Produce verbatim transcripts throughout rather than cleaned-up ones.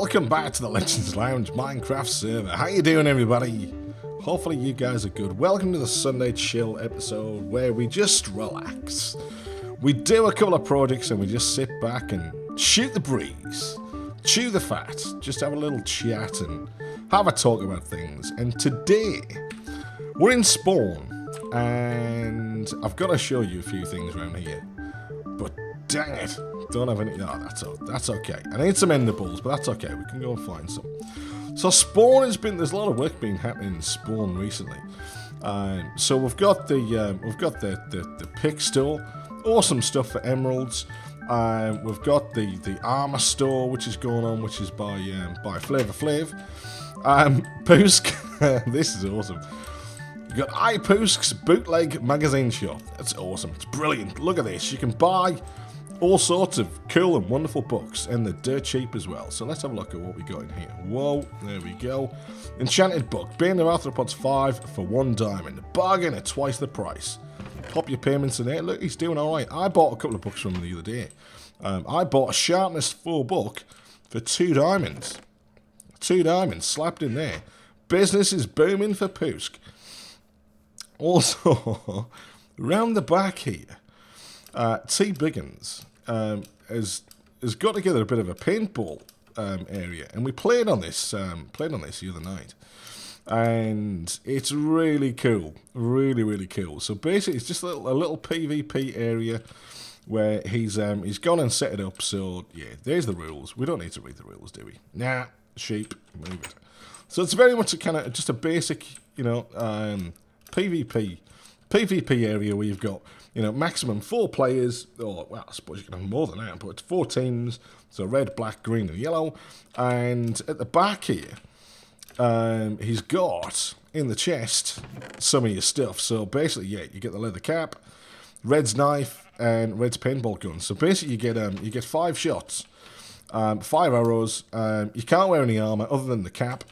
Welcome back to the Legends Lounge Minecraft server. How you doing, everybody? Hopefully you guys are good. Welcome to the Sunday Chill episode where we just relax. We do a couple of projects and we just sit back and shoot the breeze, chew the fat, just have a little chat and have a talk about things. And today we're in spawn and I've got to show you a few things around here. But dang it, don't have any. No, that's, that's okay. I need some ender balls, but that's okay. We can go and find some. So spawn has been, there's a lot of work being happening in spawn recently. Um, so we've got the um, we've got the, the, the pick store, awesome stuff for emeralds. Um, we've got the, the armor store, which is going on, which is by um, by Flavor Flav. Um, Pusk, this is awesome. You got I Pusk's bootleg magazine shop. That's awesome. It's brilliant. Look at this. You can buy all sorts of cool and wonderful books, and they're dirt cheap as well. So let's have a look at what we got in here. Whoa, there we go. Enchanted book, Bane of Arthropods five for one diamond. Bargain at twice the price. Pop your payments in there. Look, he's doing all right. I bought a couple of books from him the other day. Um, I bought a Sharpness four book for two diamonds. Two diamonds slapped in there. Business is booming for Pusk. Also, round the back here, uh, T. Biggins. Um, has has got together a bit of a paintball um, area, and we played on this um, played on this the other night, and it's really cool, really really cool. So basically, it's just a little, a little PvP area where he's um, he's gone and set it up. So yeah, there's the rules. We don't need to read the rules, do we? Nah, sheep, move it. So it's very much a kind of just a basic, you know, um, PvP PvP area where you've got, you know, maximum four players, or, well, I suppose you can have more than that, but it's four teams, so red, black, green, and yellow. And at the back here, um, he's got, in the chest, some of your stuff. So basically, yeah, you get the leather cap, red's knife, and red's paintball gun. So basically, you get um, you get five shots, um, five arrows. Um, you can't wear any armor other than the cap.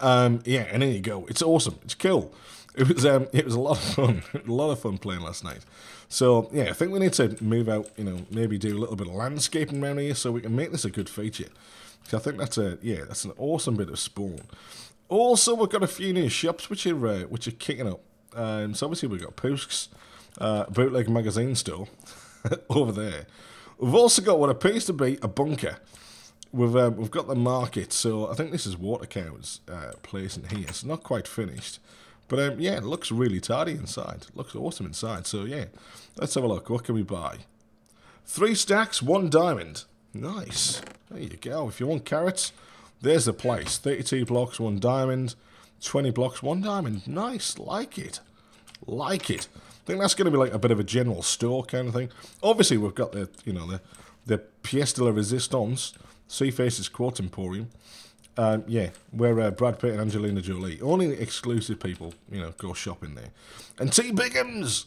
Um, yeah, and there you go. It's awesome. It's cool. It was um, it was a lot of fun, a lot of fun playing last night. So yeah, I think we need to move out. You know, maybe do a little bit of landscaping around here so we can make this a good feature. So I think that's a yeah, that's an awesome bit of spawn. Also, we've got a few new shops which are uh, which are kicking up. Um, so obviously we've got Pusk's uh, bootleg magazine store over there. We've also got what appears to be a bunker. We've um, we've got the market. So I think this is Water Cow's uh, place in here. It's not quite finished. But um, yeah, it looks really tidy inside. It looks awesome inside. So yeah, let's have a look. What can we buy? Three stacks, one diamond. Nice. There you go. If you want carrots, there's the place. thirty-two blocks, one diamond. twenty blocks, one diamond. Nice. Like it. Like it. I think that's going to be like a bit of a general store kind of thing. Obviously, we've got the, you know, the, the pièce de la résistance, Sea Face's Quartz Emporium. Um, yeah, where uh, Brad Pitt and Angelina Jolie, only exclusive people, you know, go shopping there. And T. Biggins,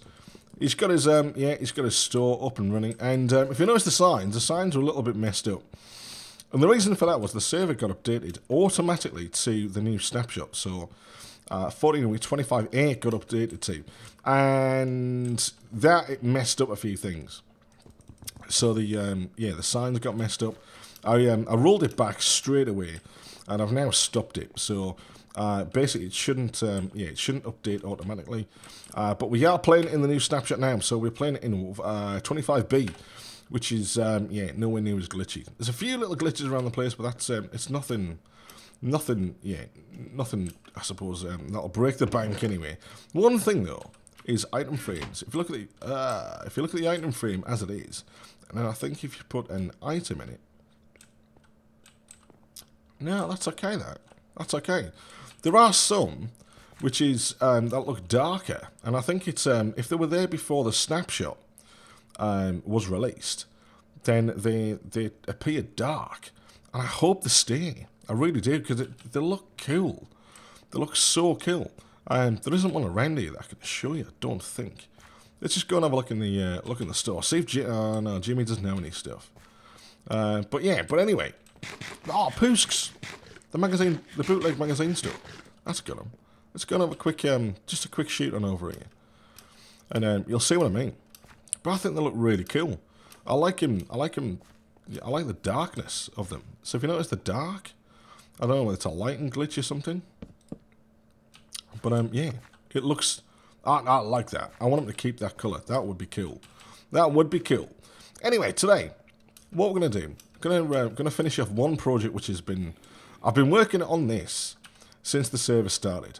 he's got his um, yeah, he's got his store up and running. And um, if you notice the signs, the signs were a little bit messed up, and the reason for that was the server got updated automatically to the new snapshot. So uh, fourteen week twenty-five A got updated to, and that it messed up a few things. So the um, yeah, the signs got messed up. I um, I rolled it back straight away. And I've now stopped it, so uh, basically it shouldn't, um, yeah, it shouldn't update automatically. Uh, but we are playing it in the new snapshot now, so we're playing it in uh, twenty-five B, which is um, yeah, nowhere near as glitchy. There's a few little glitches around the place, but that's um, it's nothing, nothing, yeah, nothing. I suppose um, that'll break the bank anyway. One thing though is item frames. If you look at the, uh, if you look at the item frame as it is, and I think if you put an item in it. No, that's okay, that. That's okay. There are some which is um, that look darker, and I think it's um, if they were there before the snapshot um, was released, then they they appear dark, and I hope they stay. I really do, because they look cool. They look so cool. Um, there isn't one around here that I can show you. I don't think. Let's just go and have a look in the uh, look in the store. See if G oh, no, Jimmy doesn't know any stuff. Uh, but yeah, but anyway. Oh, Pusk's, the magazine, the bootleg magazine store. That's got him. Let's go and have a quick, um, just a quick shoot on over here, and um, you'll see what I mean. But I think they look really cool. I like him. I like him I like the darkness of them. So if you notice the dark, I don't know whether it's a lighting glitch or something, but um, yeah, it looks, I, I like that. I want them to keep that colour. That would be cool. That would be cool. Anyway, today, what we're going to do, I'm going uh, to finish off one project which has been, I've been working on this since the server started.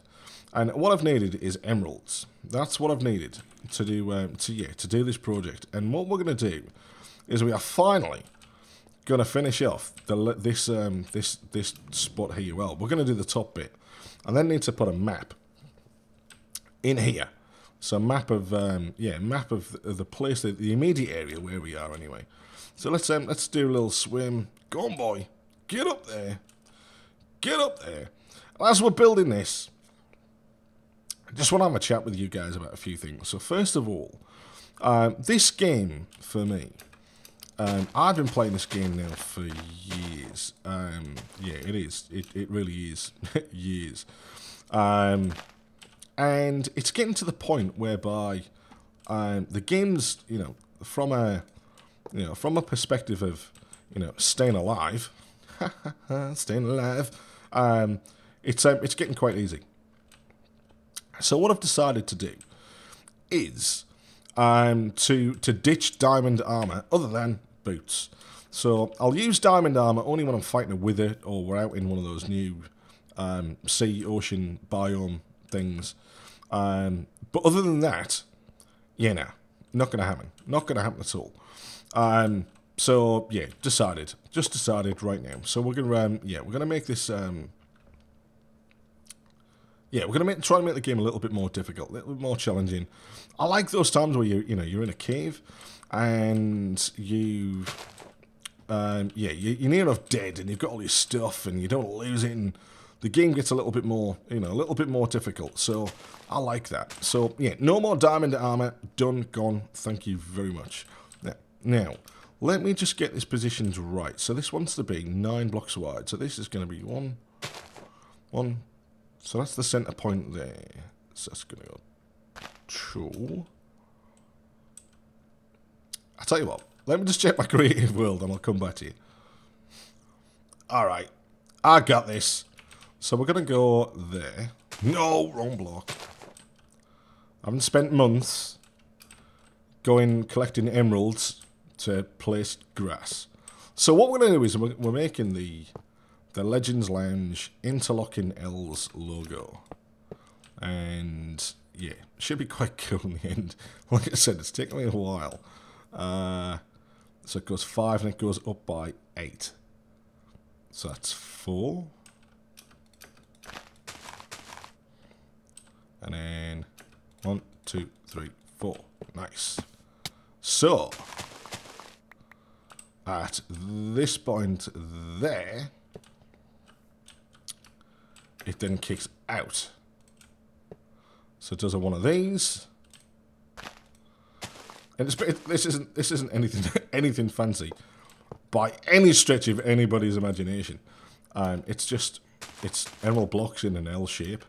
And what I've needed is emeralds. That's what I've needed to do, um, to, yeah, to do this project. And what we're going to do is we are finally going to finish off the, this, um, this, this spot here. Well, we're going to do the top bit. And then need to put a map in here. So a map of, um, yeah, map of the, the place, the, the immediate area where we are anyway. So let's, um, let's do a little swim. Go on, boy. Get up there. Get up there. And as we're building this, just want to have a chat with you guys about a few things. So first of all, um, this game for me, um, I've been playing this game now for years. Um, yeah, it is. It, it really is. Years. Um, and it's getting to the point whereby um, the game's, you know, from a, you know, from a perspective of, you know, staying alive, staying alive, um, it's um, it's getting quite easy. So what I've decided to do is um, to, to ditch diamond armor other than boots. So I'll use diamond armor only when I'm fighting a wither or we're out in one of those new um, sea, ocean, biome things. Um, but other than that, yeah, nah, not going to happen. Not going to happen at all. Um, so yeah, decided. Just decided right now. So we're going to, um, yeah, we're going to make this... Um, Yeah, we're gonna make, try and make the game a little bit more difficult, a little bit more challenging. I like those times where you, you know, you're in a cave, and you, um, yeah, you, you're near enough dead, and you've got all your stuff, and you don't lose it. And the game gets a little bit more, you know, a little bit more difficult. So I like that. So yeah, no more diamond armor. Done, gone. Thank you very much. Now, now let me just get this positioned right. So this wants to be nine blocks wide. So this is going to be one, one. So that's the center point there. So that's going to go two. I'll tell you what. Let me just check my creative world and I'll come back to you. Alright. I got this. So we're going to go there. No, wrong block. I haven't spent months going collecting emeralds to place grass. So what we're going to do is we're, we're making the... the Legends Lounge Interlocking L's logo. And, yeah, should be quite cool in the end. Like I said, it's taken me a while. Uh, so it goes five and it goes up by eight. So that's four. And then one, two, three, four. Nice. So, at this point there... it then kicks out. So it does a one of these, and it's, it, this isn't this isn't anything anything fancy by any stretch of anybody's imagination. Um, it's just it's emerald blocks in an L shape.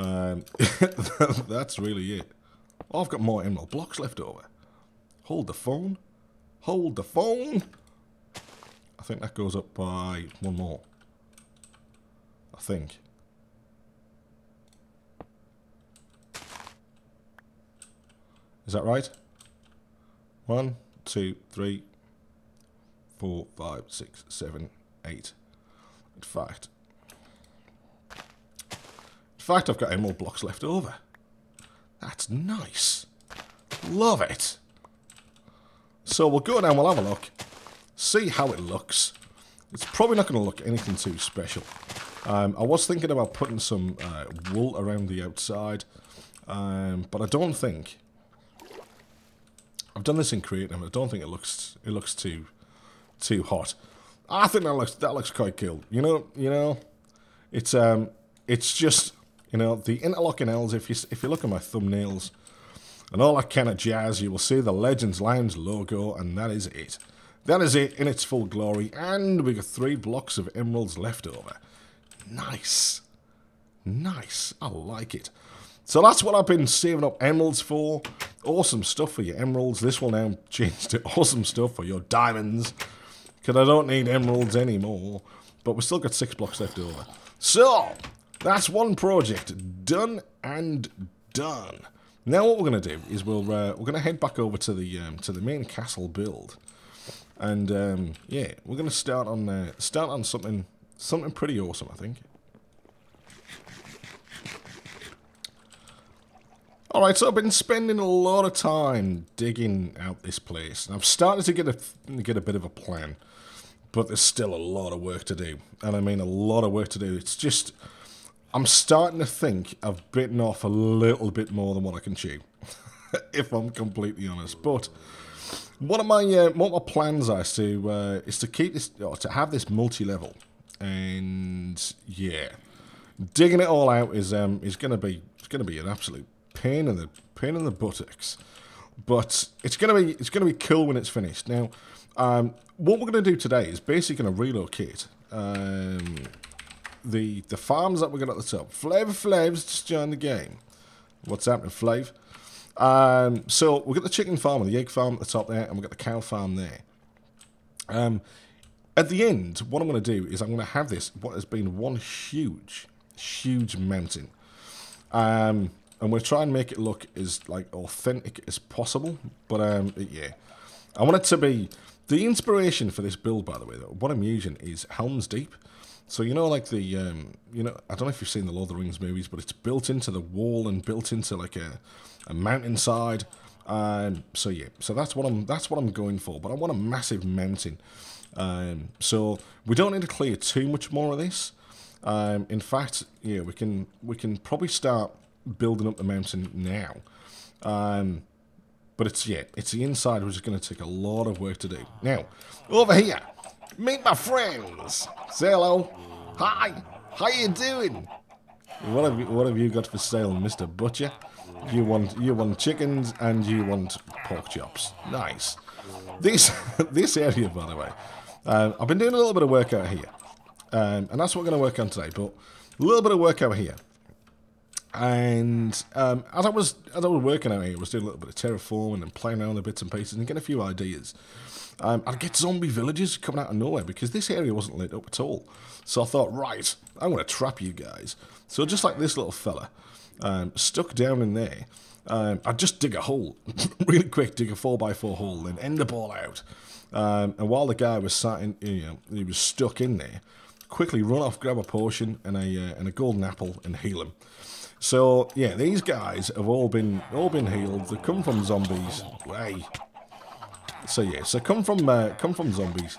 Um, that's really it. Oh, I've got more emerald blocks left over. Hold the phone. Hold the phone. I think that goes up by one more. I think. Is that right? One, two, three, four, five, six, seven, eight. In fact, in fact, I've got emerald blocks left over. That's nice. Love it. So we'll go down, we'll have a look, see how it looks. It's probably not going to look anything too special. Um, I was thinking about putting some uh, wool around the outside, um, but I don't think... I've done this in creative, I don't think it looks it looks too too hot. I think that looks that looks quite cool. You know, you know, it's um, it's just, you know, the interlocking L's. If you if you look at my thumbnails and all that kind of jazz, you will see the Legends Lounge logo, and that is it. That is it in its full glory, and we got three blocks of emeralds left over. Nice. Nice. I like it. So that's what I've been saving up emeralds for. Awesome stuff for your emeralds. This will now change to awesome stuff for your diamonds. because I don't need emeralds anymore. But we still got six blocks left over. So, that's one project done and done. Now what we're going to do is we'll, uh, we're going to head back over to the um, to the main castle build. And um, yeah, we're going to start on uh, start on something something pretty awesome, I think. Alright, so I've been spending a lot of time digging out this place. I've started to get a, get a bit of a plan, but there's still a lot of work to do. And I mean a lot of work to do. It's just, I'm starting to think I've bitten off a little bit more than what I can chew, if I'm completely honest. But one of my, uh, one of my plans is to, uh, is to keep this, or to have this multi-level. And yeah, digging it all out is, um, is going to be, it's going to be an absolute pain in the pain in the buttocks, but it's gonna be it's gonna be cool when it's finished. Now, um, what we're gonna do today is basically gonna relocate um, the the farms that we got at the top. Flavor Flav's just joined the game. What's happening, Flav? Um, so we got the chicken farm and the egg farm at the top there, and we got the cow farm there. Um, at the end, what I'm gonna do is I'm gonna have this what has been one huge, huge mountain. Um. And we'll try and make it look as, like, authentic as possible. But, um, yeah. I want it to be... The inspiration for this build, by the way, what I'm using is Helm's Deep. So, you know, like, the, um... You know, I don't know if you've seen the Lord of the Rings movies, but it's built into the wall and built into, like, a, a mountainside. Um, so, yeah. So, that's what I'm that's what I'm going for. But I want a massive mountain. Um, so, we don't need to clear too much more of this. Um, in fact, yeah, we can we can probably start... building up the mountain now, um, but it's yeah, it's the inside which is going to take a lot of work to do. Now, over here, meet my friends. Say hello. Hi. How you doing? What have you, what have you got for sale, Mister Butcher? You want you want chickens and you want pork chops. Nice. This this area, by the way, uh, I've been doing a little bit of work out here, um, and that's what we're going to work on today. But a little bit of work out here. And um, as I was as I was working out here, I was doing a little bit of terraforming and playing around with bits and pieces and getting a few ideas. Um, I'd get zombie villages coming out of nowhere because this area wasn't lit up at all. So I thought, right, I'm going to trap you guys. So just like this little fella, um, stuck down in there, um, I'd just dig a hole, really quick, dig a four by four hole and end the ball out. Um, and while the guy was sat in, you know, he was stuck in there, quickly run off, grab a potion and a, uh, and a golden apple and heal him. So yeah, these guys have all been all been healed. They come from zombies. Hey. So yeah, so come from uh, come from zombies,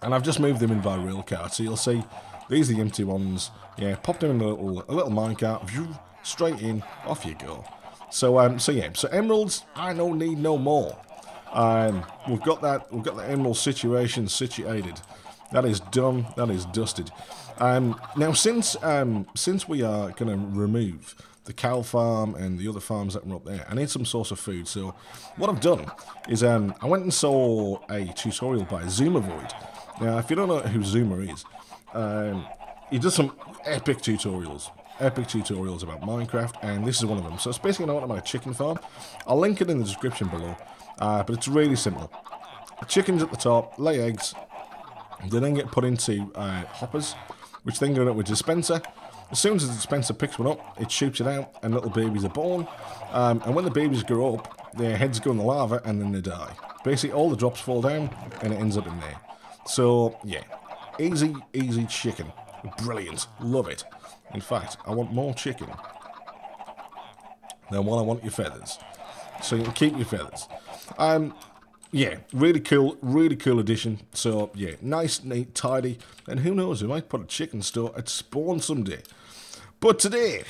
and I've just moved them in by rail cart. So you'll see, these are the empty ones. Yeah, popped them in a little a little minecart. View straight in, off you go. So um, so yeah, so emeralds I don't need no more. Um, we've got that we've got the emerald situation situated. That is done. That is dusted. Um, now, since um, since we are going to remove the cow farm and the other farms that were up there, I need some source of food. So, what I've done is um, I went and saw a tutorial by Zoomer Void. Now, if you don't know who Zoomer is, um, he does some epic tutorials, epic tutorials about Minecraft, and this is one of them. So, it's basically going on about a chicken farm. I'll link it in the description below, uh, but it's really simple. Chickens at the top, lay eggs. They then get put into uh, hoppers, which then go up with dispenser. As soon as the dispenser picks one up, it shoots it out, and little babies are born. Um, and when the babies grow up, their heads go in the lava, and then they die. Basically, all the drops fall down, and it ends up in there. So, yeah. Easy, easy chicken. Brilliant. Love it. In fact, I want more chicken than what I want your feathers. So you can keep your feathers. Um... Yeah, really cool, really cool addition. So, yeah, nice, neat, tidy. And who knows, we might put a chicken store at spawn someday. But today,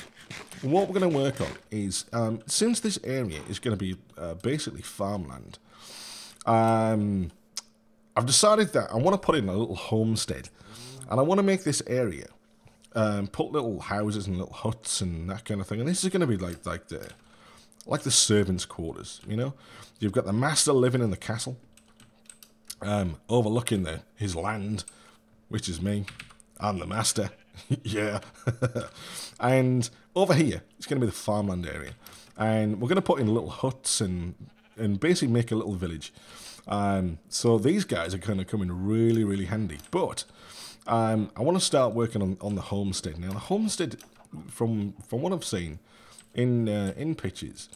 what we're going to work on is, um, since this area is going to be uh, basically farmland, um, I've decided that I want to put in a little homestead. And I want to make this area, um, put little houses and little huts and that kind of thing. And this is going to be like, like the... like the servants' quarters, you know? You've got the master living in the castle, um, overlooking the, his land, which is me. I'm the master. Yeah. And over here, it's going to be the farmland area. And we're going to put in little huts and and basically make a little village. Um, so these guys are kind of coming really, really handy. But um, I want to start working on, on the homestead. Now, the homestead, from from what I've seen in uh, in pictures,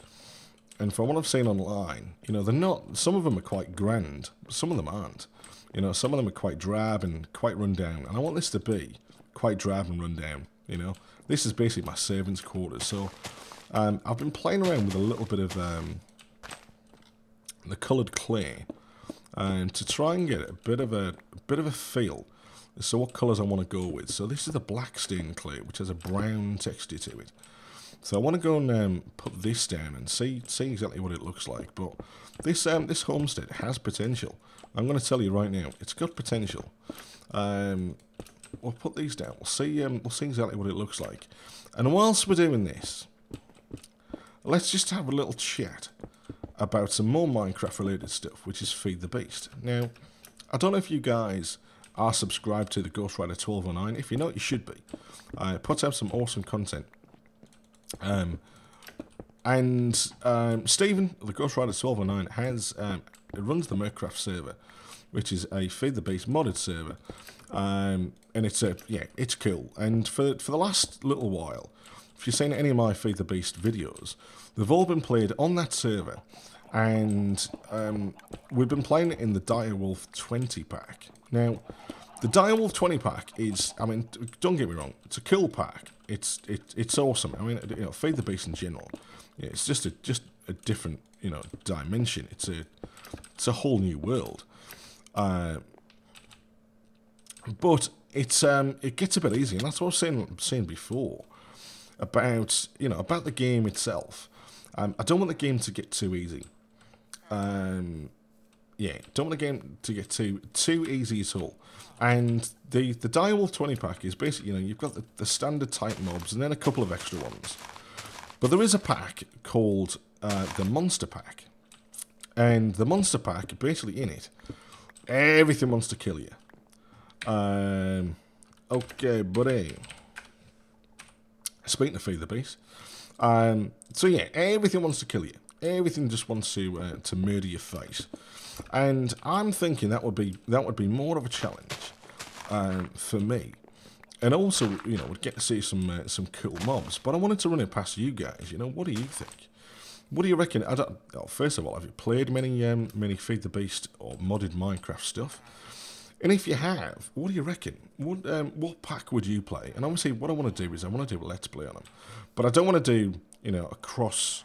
and from what I've seen online, you know, they're not. Some of them are quite grand, but some of them aren't. You know, some of them are quite drab and quite run down. And I want this to be quite drab and run down. You know, this is basically my servants' quarters. So um, I've been playing around with a little bit of um, the coloured clay, and um, to try and get a bit of a, a bit of a feel. So what colours I want to go with. So this is the black stain clay, which has a brown texture to it. So I want to go and um, put this down and see see exactly what it looks like. But this um, this homestead has potential. I'm going to tell you right now, it's got potential. Um, we'll put these down. We'll see um, we'll see exactly what it looks like. And whilst we're doing this, let's just have a little chat about some more Minecraft related stuff, which is Feed the Beast. Now, I don't know if you guys are subscribed to the Ghost Rider twelve oh nine. If you're not, you should be. Uh, it puts out some awesome content. Um, and um, Stephen, the Ghost Rider twelve oh nine, has um, runs the Mercraft server, which is a Feed the Beast modded server. Um, and it's a yeah, it's cool. And for for the last little while, if you've seen any of my Feed the Beast videos, they've all been played on that server. And um, we've been playing it in the Direwolf twenty pack. Now, the Direwolf twenty pack is, I mean, don't get me wrong, it's a cool pack. It's it, it's awesome. I mean, you know, Feed the Beast in general, yeah, it's just a just a different, you know, dimension. It's a it's a whole new world. Uh, but it's um it gets a bit easy, and that's what I was saying saying before about you know about the game itself. Um, I don't want the game to get too easy. Um, yeah, don't want the game to get too too easy at all. And the the Direwolf twenty pack is basically, you know, you've got the, the standard type mobs and then a couple of extra ones. But there is a pack called uh, the Monster Pack, and the Monster Pack, basically in it, everything wants to kill you. Um, okay, buddy. Speaking of Feed the Beast. Um, so yeah, everything wants to kill you. Everything just wants to uh, to murder your face, and I'm thinking that would be that would be more of a challenge um, for me, and also you know we'd get to see some uh, some cool mobs. But I wanted to run it past you guys. You know, what do you think? What do you reckon? I don't. Well, first of all, have you played many um, many Feed the Beast or modded Minecraft stuff? And if you have, what do you reckon? What um, what pack would you play? And obviously, what I want to do is I want to do a let's play on them, but I don't want to do you know across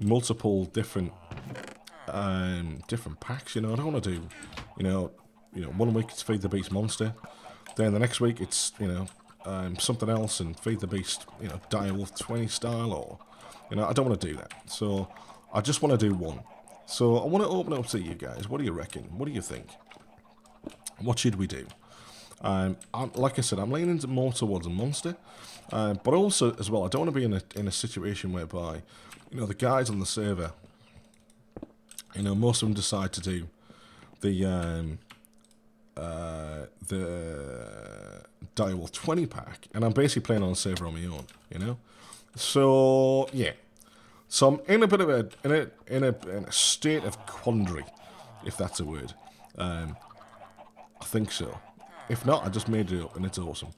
multiple different um, different packs. You know, I don't want to do you know you know one week it's Feed the Beast Monster, then the next week it's you know um, something else and Feed the Beast you know Direwolf twenty style or you know I don't want to do that. So I just want to do one. So I want to open it up to you guys. What do you reckon? What do you think? What should we do? Um, I'm, like I said, I'm leaning more towards a monster, uh, but also as well, I don't want to be in a in a situation whereby, you know, the guys on the server, you know, most of them decide to do the um, uh, the Direwolf twenty pack, and I'm basically playing on a server on my own, you know. So yeah, so I'm in a bit of a in a in a, in a state of quandary, if that's a word. Um, I think so. If not, I just made it up and it's awesome.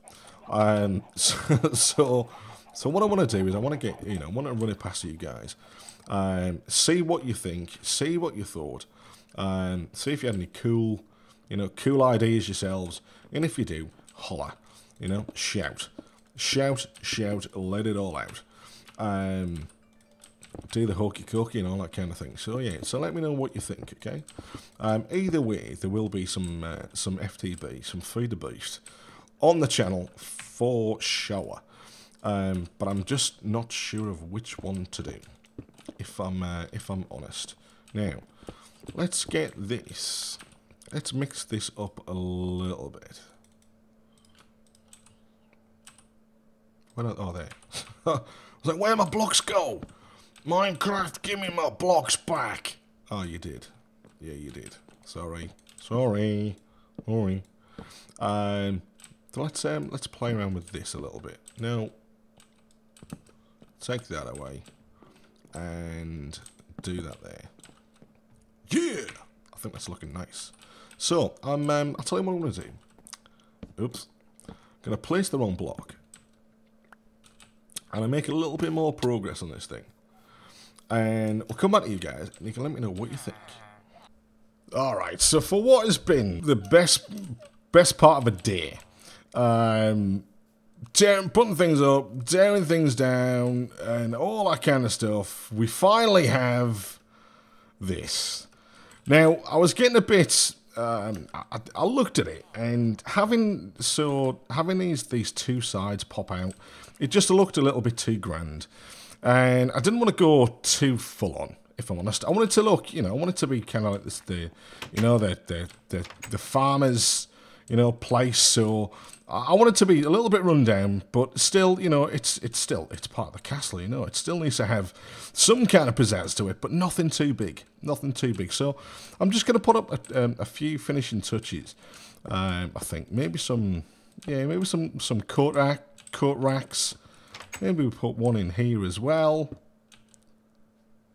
Um, so, so, so what I want to do is I want to get, you know, I want to run it past you guys. Um, see what you think. See what you thought. Um, see if you had any cool, you know, cool ideas yourselves. And if you do, holler. You know, shout, shout, shout. Let it all out. Um, do the hokey cokey and all that kind of thing. So yeah, so let me know what you think, okay? Um, either way, there will be some uh, some F T B, some Feed the Beast, on the channel for sure. Um, but I'm just not sure of which one to do, if I'm uh, if I'm honest. Now, let's get this. Let's mix this up a little bit. Where are, oh, there. I was like, where my blocks go? Minecraft, give me my blocks back. Oh, you did. Yeah, you did. Sorry, sorry, sorry. Um, so let's um, let's play around with this a little bit. Now, take that away and do that there. Yeah! I think that's looking nice. So, I'm, um, I'll tell you what I'm going to do. Oops. I'm going to place the wrong block. And I make a little bit more progress on this thing. And we'll come back to you guys, and you can let me know what you think. Alright, so for what has been the best best part of a day, um, tearing, putting things up, tearing things down, and all that kind of stuff, we finally have this. Now, I was getting a bit, um, I, I looked at it, and having, so, having these, these two sides pop out, it just looked a little bit too grand. And I didn't want to go too full on, if I'm honest. I wanted to look, you know, I wanted to be kind of like this, the, you know, the, the, the, the farmer's, you know, place. So I wanted to be a little bit run down, but still, you know, it's it's still, it's part of the castle, you know. It still needs to have some kind of pizzazz to it, but nothing too big, nothing too big. So I'm just going to put up a, um, a few finishing touches, um, I think. Maybe some, yeah, maybe some, some coat rack, coat racks. Maybe we put one in here as well.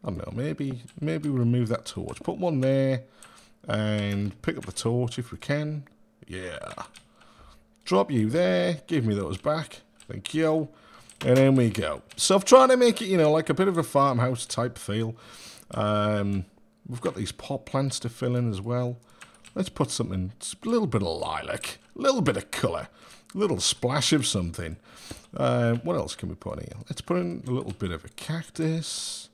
I don't know, maybe maybe we remove that torch. Put one there and pick up the torch if we can. Yeah. Drop you there. Give me those back. Thank you. And then we go. So I'm trying to make it, you know, like a bit of a farmhouse type feel. Um, we've got these pot plants to fill in as well. Let's put something, a little bit of lilac, a little bit of colour. Little splash of something. Uh, what else can we put in here? Let's put in a little bit of a cactus.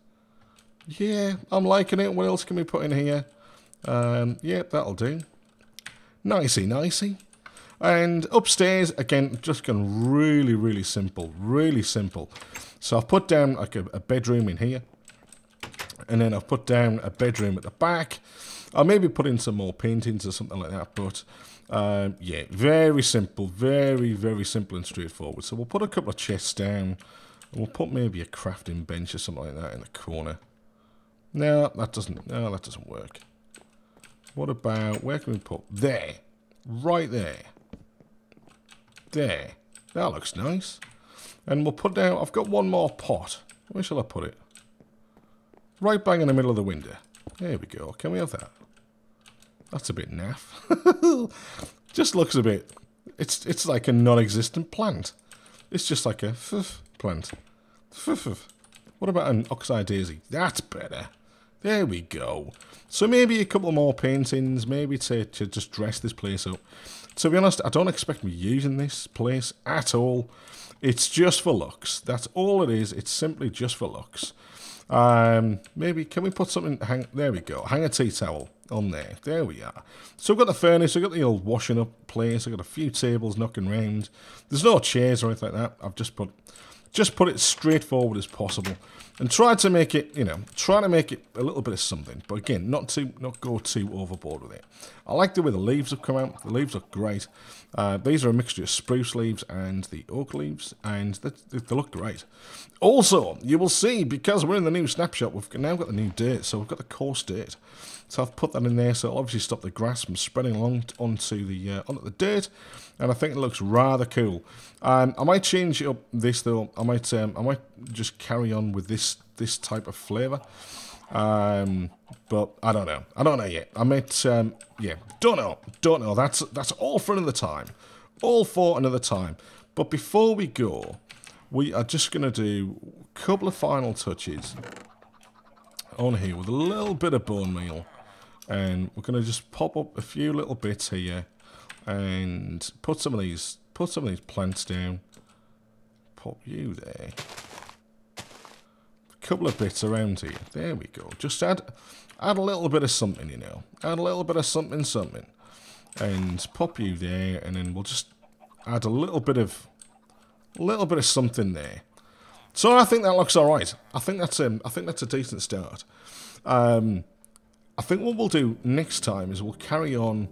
Yeah, I'm liking it. What else can we put in here? Um, yeah, that'll do. Nicey, nicey. And upstairs, again, just gone really, really simple. Really simple. So I've put down like a, a bedroom in here. And then I've put down a bedroom at the back. I'll maybe put in some more paintings or something like that, but... Um, yeah, very simple, very, very simple and straightforward. So we'll put a couple of chests down, and we'll put maybe a crafting bench or something like that in the corner. No, that doesn't, no, that doesn't work. What about, where can we put? There, right there. There, that looks nice. And we'll put down, I've got one more pot. Where shall I put it? Right bang in the middle of the window. There we go, can we have that? That's a bit naff. Just looks a bit... It's it's like a non-existent plant. It's just like a fuff plant. Fuff. What about an oxeye daisy? That's better. There we go. So maybe a couple more paintings, maybe to, to just dress this place up. To be honest, I don't expect me using this place at all. It's just for looks. That's all it is. It's simply just for looks. Um, maybe, can we put something... Hang, there we go. Hang a tea towel on there. There we are. So I've got the furnace, I've got the old washing up place, I've got a few tables knocking round. There's no chairs or anything like that. I've just put just put it straightforward as possible. And tried to make it, you know, try to make it a little bit of something. But again, not too not go too overboard with it. I like the way the leaves have come out. The leaves look great. Uh, these are a mixture of spruce leaves and the oak leaves, and they, they look great. Also, you will see, because we're in the new snapshot, we've now got the new dirt, so we've got the coarse dirt. So I've put that in there, so it'll obviously stop the grass from spreading along onto the uh, onto the dirt, and I think it looks rather cool. Um, I might change it up this though. I might um, I might just carry on with this this type of flavour, um, but I don't know. I don't know yet. I might um, yeah, don't know, don't know. That's that's all for another time, all for another time. But before we go, we are just gonna do a couple of final touches on here with a little bit of bone meal. And we're gonna just pop up a few little bits here, and put some of these, put some of these plants down. Pop you there. A couple of bits around here. There we go. Just add, add a little bit of something, you know. Add a little bit of something, something, and pop you there. And then we'll just add a little bit of, a little bit of something there. So I think that looks all right. I think that's um, I think that's a decent start. Um. I think what we'll do next time is we'll carry on,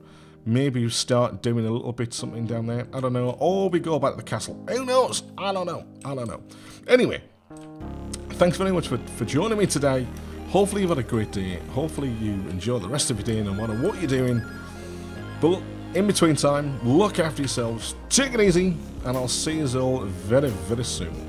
maybe start doing a little bit something down there, I don't know, or we go back to the castle, who knows, I don't know, I don't know. Anyway, thanks very much for, for joining me today, hopefully you've had a great day, hopefully you enjoy the rest of your day no matter what you're doing, but in between time, look after yourselves, take it easy, and I'll see you all very, very soon.